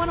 want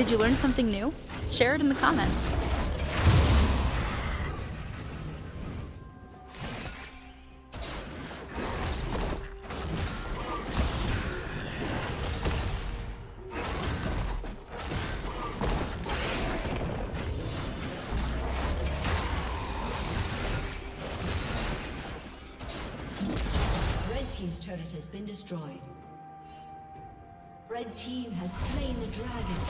Did you learn something new? Share it in the comments. Has been destroyed. Red team has slain the dragon.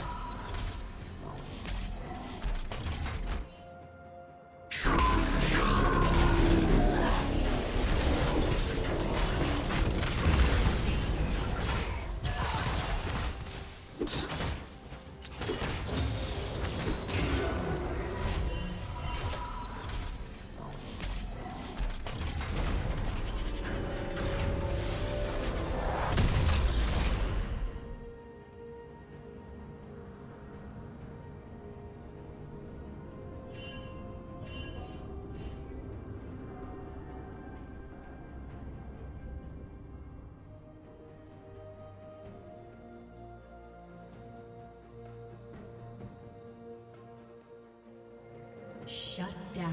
Shut down.